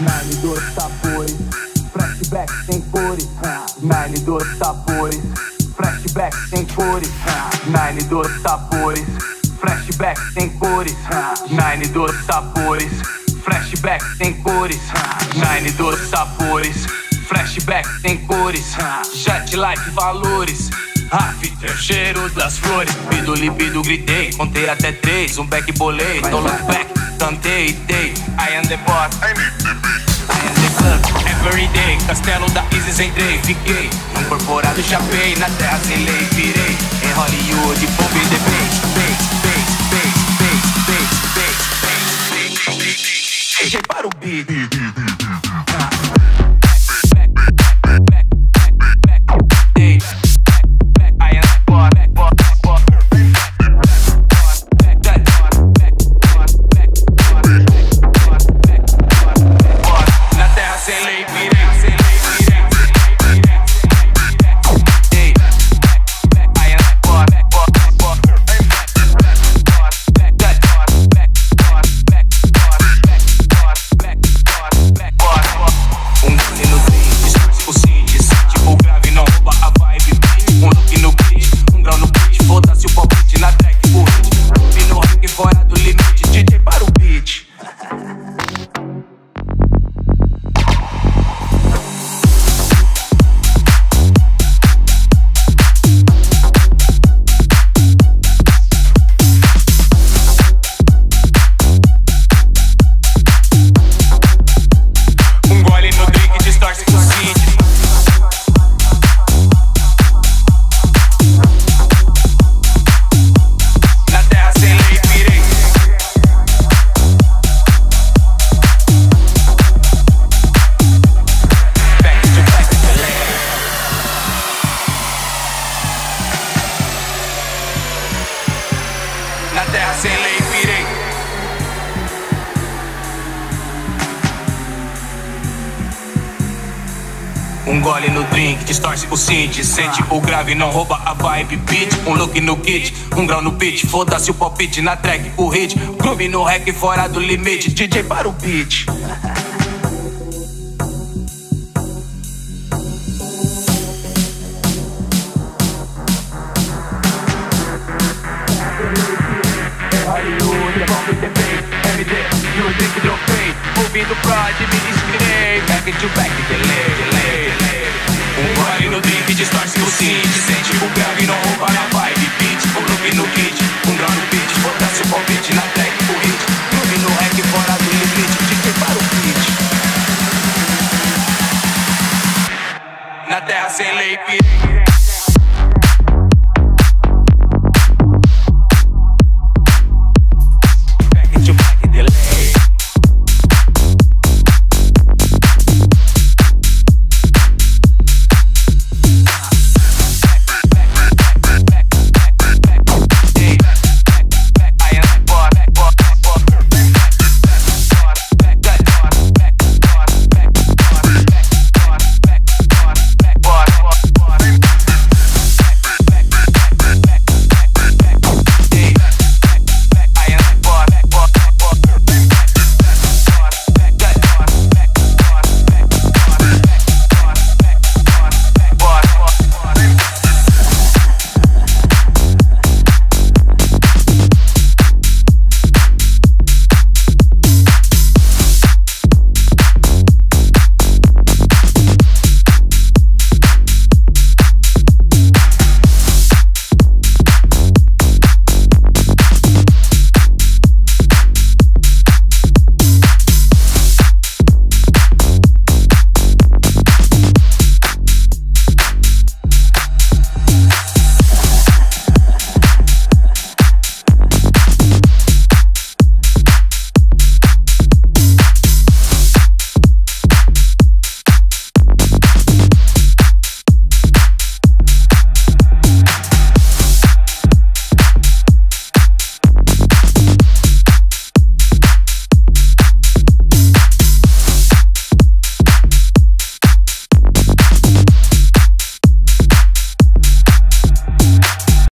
Nine dos sabores, flashback sem cores. Nine dos sabores, flashback sem cores. Nine dos sabores, flashback sem cores. Nine dos sabores, flashback sem cores. Nine dos sabores, flashback sem cores. Chat like valores. After, cheiro das flores. Pido, libido, gritei, contei até 3. Um back bolei, don't look back. Tantei, dei, I am the boss, I need the beat, I am the club, every day. Castelo da Isis entrei, fiquei incorporado, chapei, na terra sem lei. Virei, em Hollywood, bombe the bass, bass, bass, bass, bass, bass, bass, bass, bass. Deixei para o beat. Na terra sem lei, virei. Gole no drink, distorce o synth. Sente o grave, não rouba a vibe, beat. Look no kit, grau no pitch. Foda-se o palpite, na track o hit. Groove no rec, fora do limite. DJ para o beat. No drink dropei, ouvindo prod, me inspirei. Back to back, delay, delay, delay. Gole no drink, distorce o synth. Sente o grave, não rouba na vibe, beat. Look no kit, grau no pitch. Foda-se o palpite, na track o hit. Groove no rec, fora do limite. DJ para o beat. Na terra sem lei,